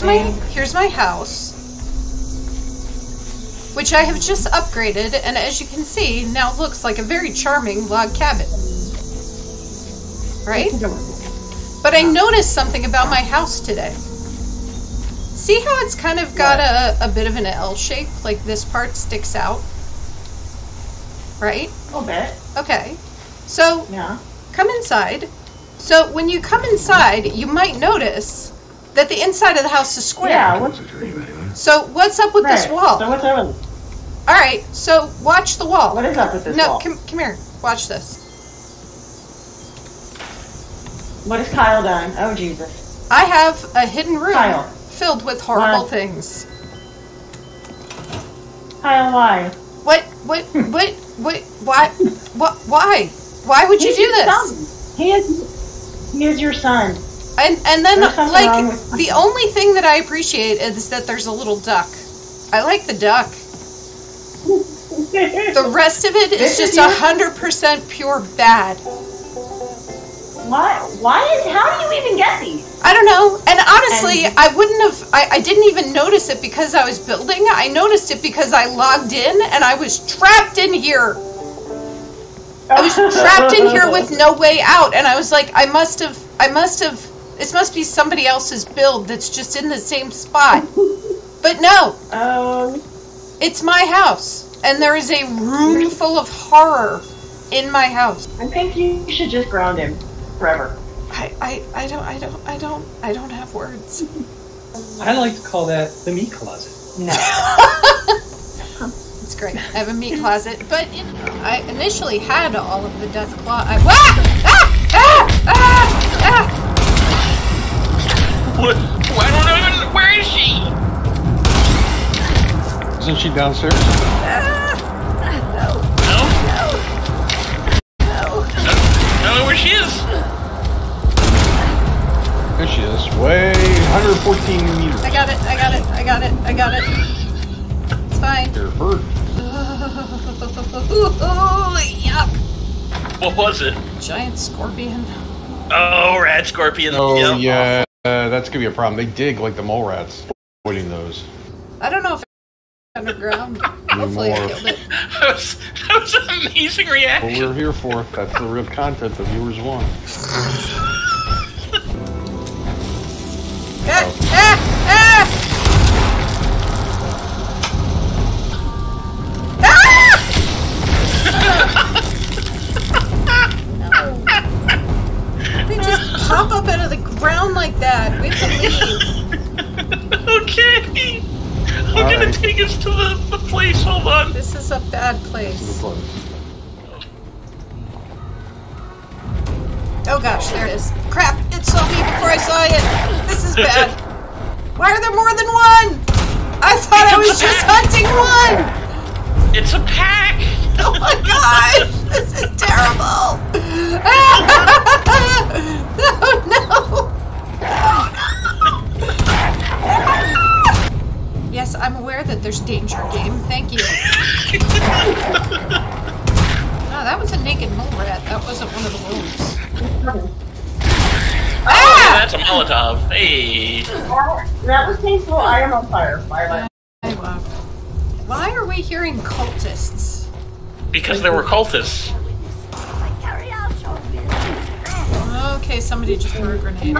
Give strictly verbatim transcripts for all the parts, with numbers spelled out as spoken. here's my here's my house, which I have just upgraded, and as you can see, now looks like a very charming log cabin. Right? But I noticed something about my house today. See how it's kind of got a, a bit of an L shape, like this part sticks out? Right? A little bit. Okay. So, yeah. Come inside. So, when you come inside, you might notice that the inside of the house is square. Yeah, what's... So, what's up with right. this wall? So, what's up with it? Alright, so watch the wall. What is up with this no, wall? No, come, come here. Watch this. What is Kyle done? Oh, Jesus. I have a hidden room Kyle. filled with horrible why? things. Kyle, why? What? What? What? What? Why? What? Why? Why would you He's do this? He is. He is your son. And and then like the only thing that I appreciate is that there's a little duck. I like the duck. The rest of it is just a hundred percent pure bad. Why? Why is? How do you even get these? I don't know. And honestly, and I wouldn't have. I, I didn't even notice it because I was building. I noticed it because I logged in and I was trapped in here. I was trapped in here with no way out, and I was like, I must have, I must have, this must be somebody else's build that's just in the same spot. But no, um, it's my house, and there is a room full of horror in my house. I think you should just ground him forever. I, I, I don't, I don't, I don't, I don't have words. I like to call that the meat closet. No. It's great. I have a meat closet, but it, I initially had all of the death claw. I, ah! Ah! Ah! Ah! Ah! What? Why don't I? Where is she? Isn't she downstairs? Ah! No. No. No. No. I don't know where she is. There she is. Way one hundred fourteen meters. I got it. I got it. I got it. I got it. It's fine. You're hurt. Oh, yuck. What was it? Giant scorpion. Oh, rat scorpion. Oh, yep. Yeah. Uh, that's going to be a problem. They dig like the mole rats. Avoiding those. I don't know if it's underground. Hopefully I killed it. That was, that was an amazing reaction. What we're here for. That's the real content the viewers want. Ah, ah, ah! They just pop up out of the ground like that. We have to leave. Okay. I'm All gonna right. take us to the, the place. Hold on. This is a bad place. Oh gosh, there it is. Crap! It saw me before I saw it. This is bad. Why are there more than one? I thought it's I was just hunting one. It's a pack. Oh my god! This is terrible! Oh no! Oh no! Yes, I'm aware that there's danger, game. Thank you. Oh, that was a naked mole rat. That wasn't one of the wolves. Oh, ah! That's a Molotov. Hey! That was painful. I am on fire. Fire. Why are we hearing cultists? Because there were cultists. Okay, somebody just threw a grenade.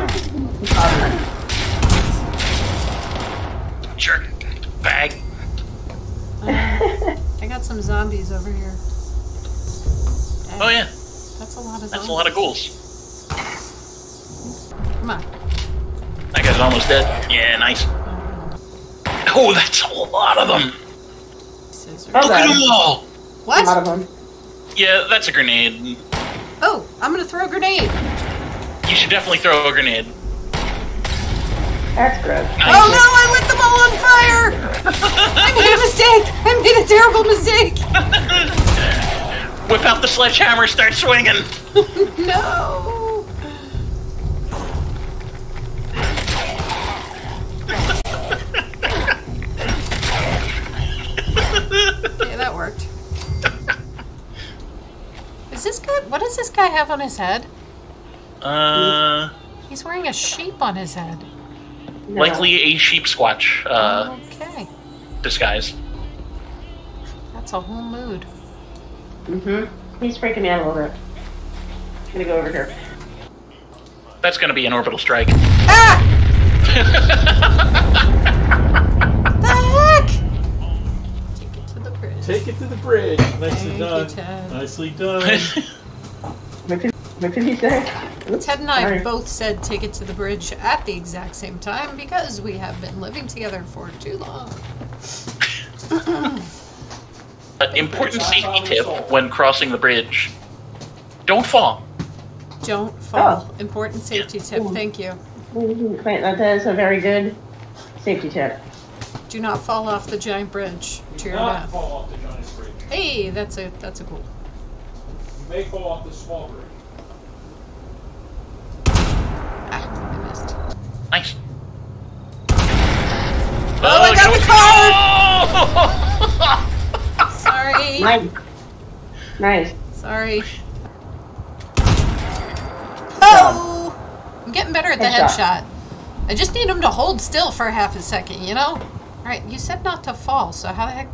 Jerk. Bag. Uh, I got some zombies over here. Dang. Oh yeah. That's a lot of zombies. That's a lot of ghouls. Come on. That guy's almost dead. Yeah, nice. Oh, oh that's a lot of them. Scissors. Look at them all. What? Out of them. Yeah, that's a grenade. Oh, I'm gonna throw a grenade. You should definitely throw a grenade. That's gross. Nice. Oh no, I lit them all on fire! I made a mistake! I made a terrible mistake! Whip out the sledgehammer, start swinging! No! Yeah, that worked. Is this guy? What does this guy have on his head? Uh. He's wearing a sheep on his head. No. Likely a sheep squatch uh, okay. disguise. That's a whole mood. Mm-hmm. He's freaking me out a little bit. I'm gonna go over here. That's gonna be an orbital strike. Ah! The heck? Take it to the bridge. Take it to the bridge. Nicely done. Nicely done. What did, what did he say? Oops, Ted and I sorry. both said take it to the bridge at the exact same time because we have been living together for too long. An important safety tip when crossing the bridge. Don't fall. Don't fall. Oh. Important safety yeah. tip. Thank you. That is a very good safety tip. Do not fall off the giant bridge to your left. Fall off the giant bridge. Hey, that's a that's a cool. You may fall off the small bridge. Ah, I missed. Nice. Oh, oh I got the card! Sorry. Nice. Nice. Sorry. Oh! I'm getting better at the headshot. I just need him to hold still for half a second, you know? Alright, you said not to fall, so how the heck...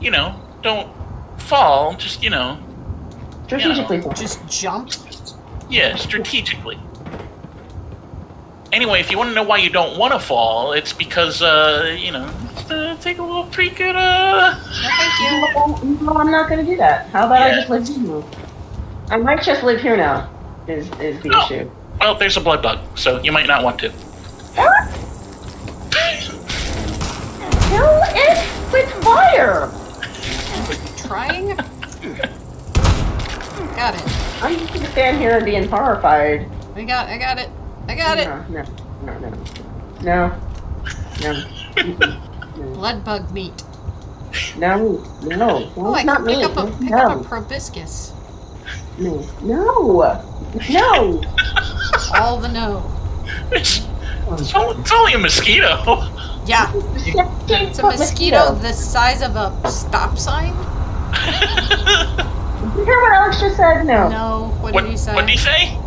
You know, don't fall, just, you know... Strategically. You know, just jump? Yeah, strategically. Anyway, if you want to know why you don't want to fall, it's because, uh, you know, just, uh, take a little peek at, uh... No, thank you. No, I'm not going to do that. How about yeah. I just live here? I might just live here now, is, is the oh. issue. Well, there's a blood bug, so you might not want to. What? Kill it with fire! Trying? Got it. I'm just going to stand here and be horrified. I got, I got it. I got it. No, no, no, no, no, no. Blood bug meat. No, no, no. Oh, I can pick up a pick up a proboscis. No, no, no. All the no. It's, it's, only, it's only a mosquito. Yeah, it's a mosquito the size of a stop sign. Did you hear what Alex just said? No. No. What did he say? What did he say?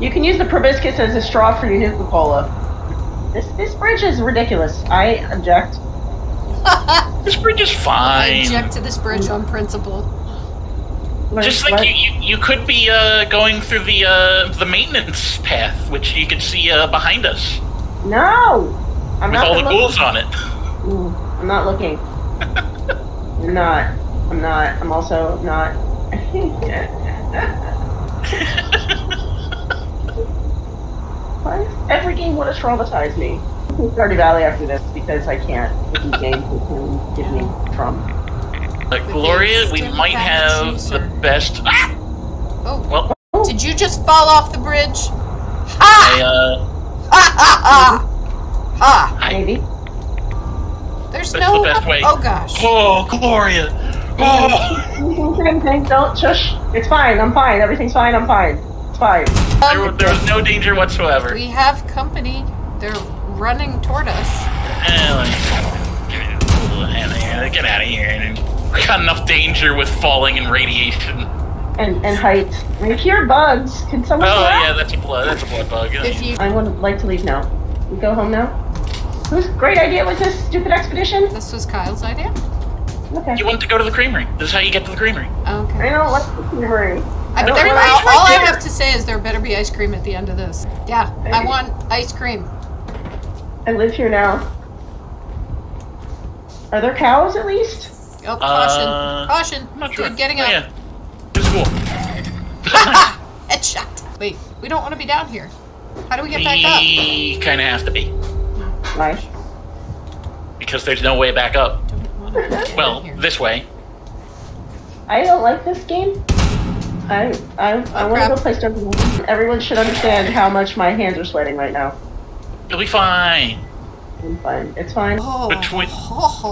You can use the proboscis as a straw for your Nuka-Cola. This this bridge is ridiculous. I object. This bridge is fine. I object to this bridge on principle. Like, Just like you, you, you could be uh, going through the uh, the maintenance path, which you can see uh, behind us. No, I'm with not all the ghouls on it. Ooh, I'm not looking. I'm not. I'm not. I'm also not. Why does every game want to traumatize me? I'm going to Stardew Valley after this because I can't. These games will give me trauma. But Gloria, we might have the best. Ah! Oh, well. Oh. Did you just fall off the bridge? Ha! I, uh, ha ha ha! Ha! I, maybe. There's That's no. The best way. Oh gosh. Oh, Gloria! Oh! Don't shush. It's fine. I'm fine. Everything's fine. I'm fine. It's fine. There, there was no danger whatsoever. We have company. They're running toward us. Get out of here. We got enough danger with falling and radiation. And and height. If you're bugs, can someone Oh, yeah, out? that's a blood that's a blood bug. If you I would like to leave now. We go home now? Whose great idea was this stupid expedition? This was Kyle's idea. Okay. You want to go to the creamery. This is how you get to the creamery. Okay. I don't like the creamery. I don't I don't all, all I have to say is there better be ice cream at the end of this. Yeah, okay. I want ice cream. I live here now. Are there cows at least? Oh, caution. Uh, caution. I'm not Dude, sure. getting oh, up. Yeah. It's cool. Headshot. Wait, we don't want to be down here. How do we get we back up? We kind of have to be. Why? Because there's no way back up. Don't want to be well, here. This way. I don't like this game. I I, oh, I want to go play Stardew. Everyone should understand how much my hands are sweating right now. You'll be fine. I'm fine. It's fine. Oh. Between,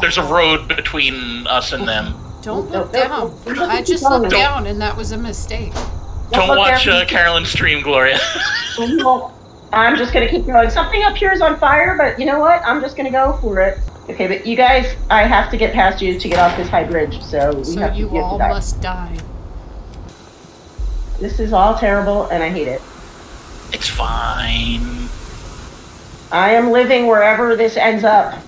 there's a road between us and them. Don't look down. I just looked down and that was a mistake. Don't, Don't watch uh, Carolyn's stream, Gloria. I'm just going to keep going. Something up here is on fire, but you know what? I'm just going to go for it. Okay, but you guys, I have to get past you to get off this high bridge, so we so have to, you have all to die. must die. This is all terrible, and I hate it. It's fine. I am living wherever this ends up.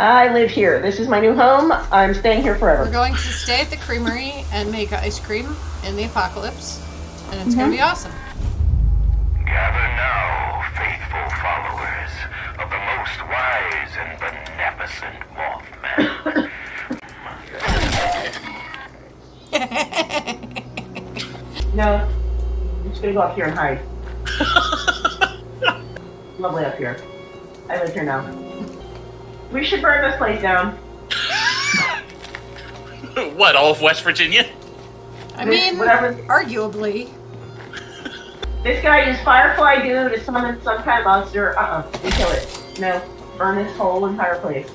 I live here. This is my new home. I'm staying here forever. We're going to stay at the creamery and make ice cream in the apocalypse, and it's mm-hmm. going to be awesome. Gather now, faithful followers of the most wise and beneficent Mothman. No, I'm just going to go up here and hide. Lovely up here. I live here now. We should burn this place down. What, all of West Virginia? I this, mean, whatever. Arguably. This guy used Firefly Goo to summon some kind of monster. Uh-uh, we kill it. No, burn this whole entire place.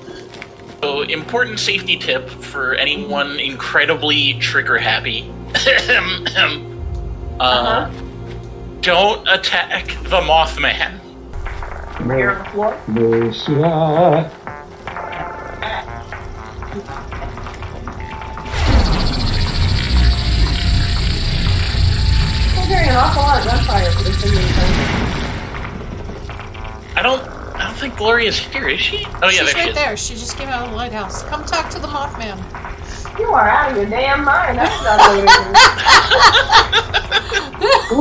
So, important safety tip for anyone incredibly trigger-happy. uh, uh-huh. Don't attack the Mothman. Here on the floor. We're hearing an awful lot of gunfire for this thing. I don't, I don't think Gloria's here, is she? Oh yeah, she's there right she is. There. She just came out of the lighthouse. Come talk to the Mothman. You are out of your damn mind. That's not what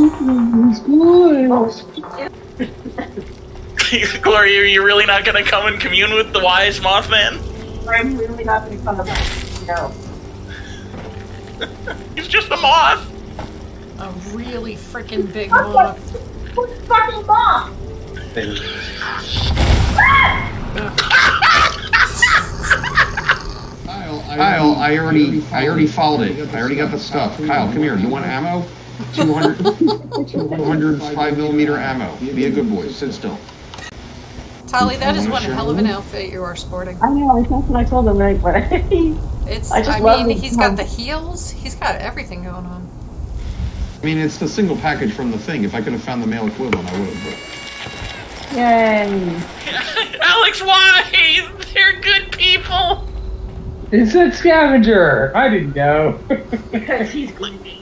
it is. Gloria, are you really not gonna come and commune with the wise Mothman? I'm really not gonna come about. No. He's just a moth! A really freaking big moth. Who's the fucking moth? Kyle, I already I already followed it. I already got the stuff. Kyle, come here. You want ammo? two hundred, two hundred five millimeter ammo. Be a good boy. Sit still. Holly, that is one hell of an outfit you are sporting. I know, that's what I told him, right? But it's, I, just I love mean, he's got the heels, he's got everything going on. I mean, it's the single package from the thing. If I could have found the male equivalent, I would have, but... Yay! Alex, why? They're good people! It's that scavenger! I didn't know. Because he's gloomy.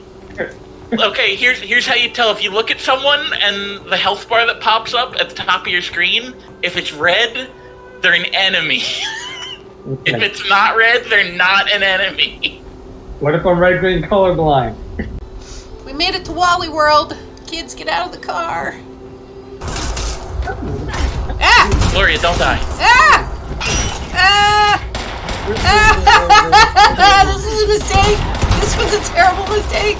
Okay, here's, here's how you tell. If you look at someone and the health bar that pops up at the top of your screen, if it's red, they're an enemy. Okay. If it's not red, they're not an enemy. What if I'm red-green colorblind? We made it to Wally World. Kids, get out of the car. Ah! Gloria, don't die. Ah! Ah! Ah! This is a mistake. This was a terrible mistake.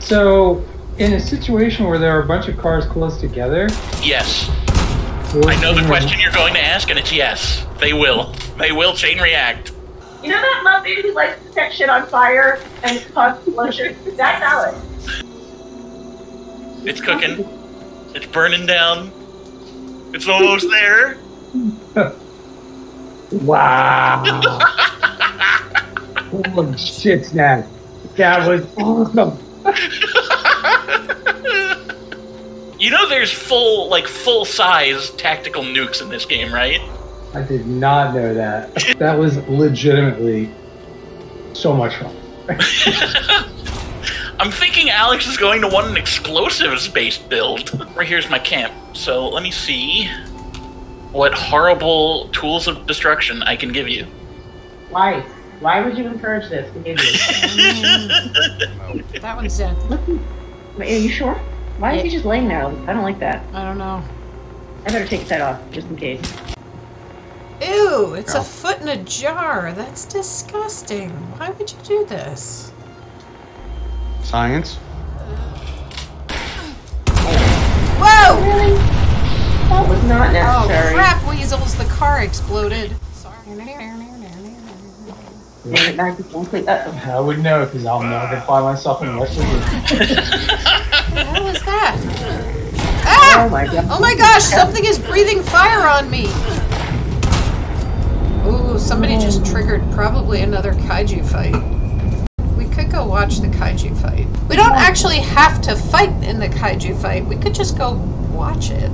So, in a situation where there are a bunch of cars close together... Yes. I know the question you're going to ask, and it's yes. They will. They will chain react. You know that love baby who likes to set shit on fire and cause explosions? That's Alex. It's cooking. It's burning down. It's almost there. Wow. Holy shit, man. That was awesome. You know there's full, like, full-size tactical nukes in this game, right? I did not know that. That was legitimately so much fun. I'm thinking Alex is going to want an explosives-based build. Right here's my camp. So let me see what horrible tools of destruction I can give you. Why? Why would you encourage this? That one's dead. Are you sure? Why is he just laying there? I don't like that. I don't know. I better take that off, just in case. Ew, it's oh. a foot in a jar. That's disgusting. Why would you do this? Science. Uh... Whoa! Really? That was not necessary. Oh, crap, Weasels. The car exploded. Sorry. I wouldn't know because I'll never find myself in West Virginia. What was that? Ah! Oh my, oh my gosh, something is breathing fire on me! Ooh, somebody just triggered probably another kaiju fight. We could go watch the kaiju fight. We don't actually have to fight in the kaiju fight. We could just go watch it.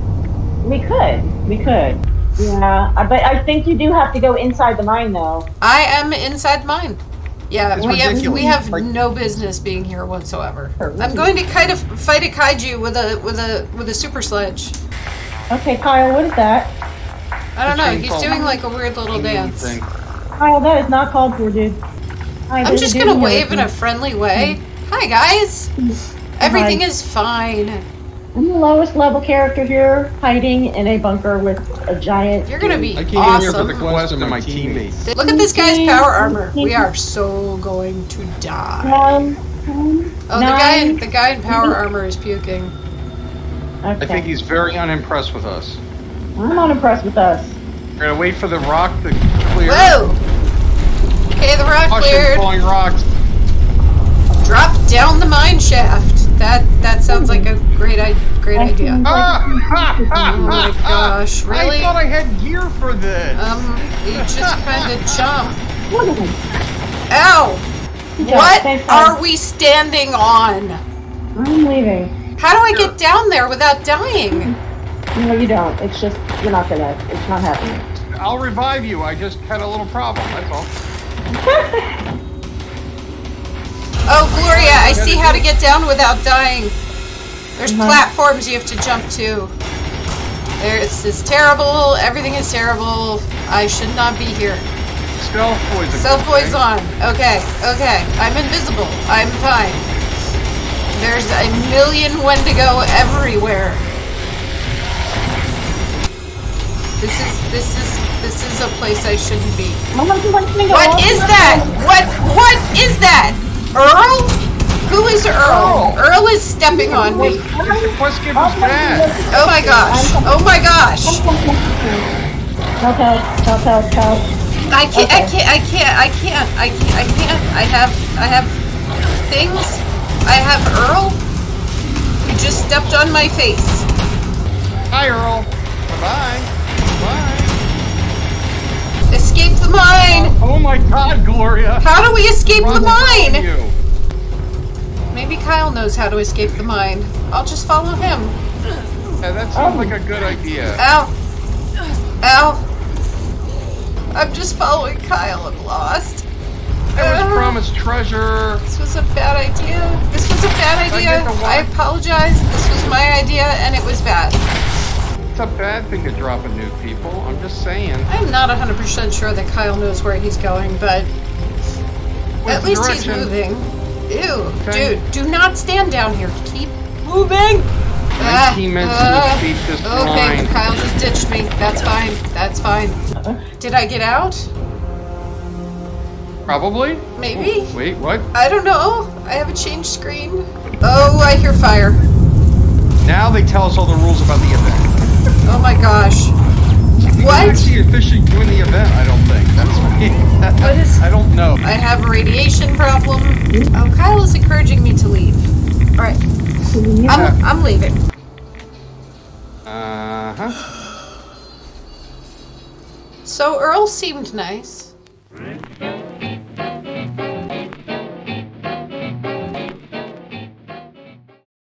We could. We could. Yeah, but I think you do have to go inside the mine, though. I am inside the mine. Yeah, it's we ridiculous. have we have like, no business being here whatsoever. I'm going to kind of fight a kaiju with a with a with a super sledge. Okay, Kyle, what is that? I don't know. He's doing like a weird little dance. Kyle, that is not called for, dude. Hi, I'm just gonna wave in a friendly way. Hi, guys. Everything Hi. is fine. I'm the lowest level character here, hiding in a bunker with a giant. You're gonna be awesome. I came awesome. here for the quest of my teammates. Look at this guy's power armor. We are so going to die. Um, um, oh, nine. the guy in the guy in power armor is puking. Okay. I think he's very unimpressed with us. I'm unimpressed with us. We're gonna wait for the rock to clear. Whoa! Okay, the rock Hush cleared. Falling rocks. Drop down the mine shaft. That that sounds like a great great idea. Oh my gosh! Really? I thought I had gear for this. Um, you just kind of jump. Ow! What are we standing on? I'm leaving. How do I get down there without dying? No, you don't. It's just you're not gonna. It's not happening. I'll revive you. I just had a little problem. That's all. Oh, Gloria, I see how to get down without dying. There's mm-hmm. platforms you have to jump to. There, it's, it's terrible. Everything is terrible. I should not be here. Self-poison. Self-poison. Okay, okay. I'm invisible. I'm fine. There's a million Wendigo everywhere. This is, this is, this is a place I shouldn't be. What is that? What, what is that? Earl? Who is Earl? Oh. Earl is stepping on me. Oh my gosh. Oh my gosh. Help, help, help, help, help. I can't, okay. I can't, I can't, I can't, I can't, I can't. I have, I have things. I have Earl. You just stepped on my face. Hi, Earl. Bye-bye. Bye. Escape the mine. Oh, oh my God, Gloria. How do we escape Run the mine? You. Maybe Kyle knows how to escape the mine. I'll just follow him. Yeah, that sounds oh. like a good idea. Ow. Ow. I'm just following Kyle. I'm lost. I was uh, promised treasure. This was a bad idea. This was a bad idea. I, I apologize. This was my idea, and it was bad. It's a bad thing to drop a new people. I'm just saying. I'm not one hundred percent sure that Kyle knows where he's going, but With at least direction. he's moving. Ew. Okay. Dude, do not stand down here. Keep moving. Uh, he meant uh, to keep this okay, Kyle just ditched me. That's fine. That's fine. Did I get out? Probably. Maybe. Oh, wait, what? I don't know. I have a change screen. Oh, I hear fire. Now they tell us all the rules about the event. Oh my gosh. What? You're actually officially doing the event, I don't think. That's what, what is, I don't know. I have a radiation problem. Oh, Kyle is encouraging me to leave. Alright. Yeah. I'm, I'm leaving. Uh-huh. So Earl seemed nice.